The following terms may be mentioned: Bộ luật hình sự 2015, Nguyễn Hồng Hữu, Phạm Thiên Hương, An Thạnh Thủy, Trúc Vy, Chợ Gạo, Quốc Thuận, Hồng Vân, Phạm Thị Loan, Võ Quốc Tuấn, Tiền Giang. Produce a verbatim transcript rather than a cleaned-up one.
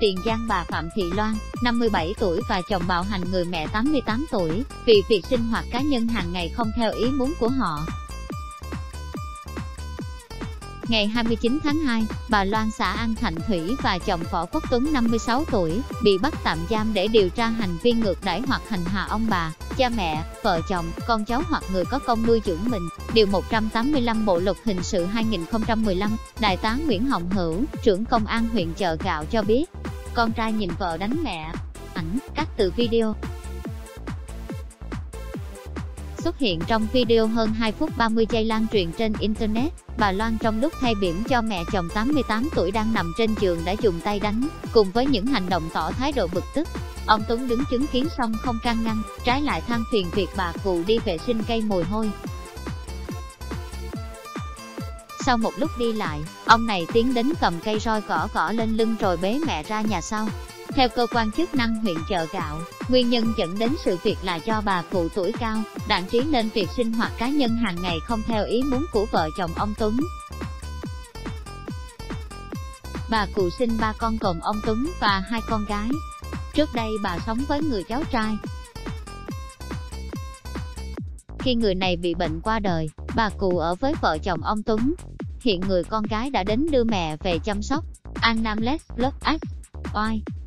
Tiền Giang, bà Phạm Thị Loan, năm mươi bảy tuổi và chồng bạo hành người mẹ tám mươi tám tuổi, vì việc sinh hoạt cá nhân hàng ngày không theo ý muốn của họ. Ngày hai mươi chín tháng hai, bà Loan xã An Thạnh Thủy và chồng Võ Quốc Tuấn năm mươi sáu tuổi, bị bắt tạm giam để điều tra hành vi ngược đãi hoặc hành hạ ông bà, cha mẹ, vợ chồng, con cháu hoặc người có công nuôi dưỡng mình. Điều một trăm tám mươi lăm Bộ luật hình sự hai nghìn không trăm mười lăm, Đại tá Nguyễn Hồng Hữu, trưởng công an huyện Chợ Gạo cho biết, con trai nhìn vợ đánh mẹ, ảnh, cắt từ video. Xuất hiện trong video hơn hai phút ba mươi giây lan truyền trên Internet, bà Loan trong lúc thay bỉm cho mẹ chồng tám mươi tám tuổi đang nằm trên giường đã dùng tay đánh, cùng với những hành động tỏ thái độ bực tức. Ông Tuấn đứng chứng kiến xong không can ngăn, trái lại than phiền việc bà cụ đi vệ sinh gây mùi hôi. Sau một lúc đi lại, ông này tiến đến cầm cây roi gõ gõ lên lưng rồi bế mẹ ra nhà sau. Theo cơ quan chức năng huyện Chợ Gạo, nguyên nhân dẫn đến sự việc là do bà cụ tuổi cao, đạn trí nên việc sinh hoạt cá nhân hàng ngày không theo ý muốn của vợ chồng ông Tuấn. Bà cụ sinh ba con gồm ông Tuấn và hai con gái. Trước đây bà sống với người cháu trai. Khi người này bị bệnh qua đời, bà cụ ở với vợ chồng ông Tuấn. Hiện người con gái đã đến đưa mẹ về chăm sóc. An Nam Les Block X Y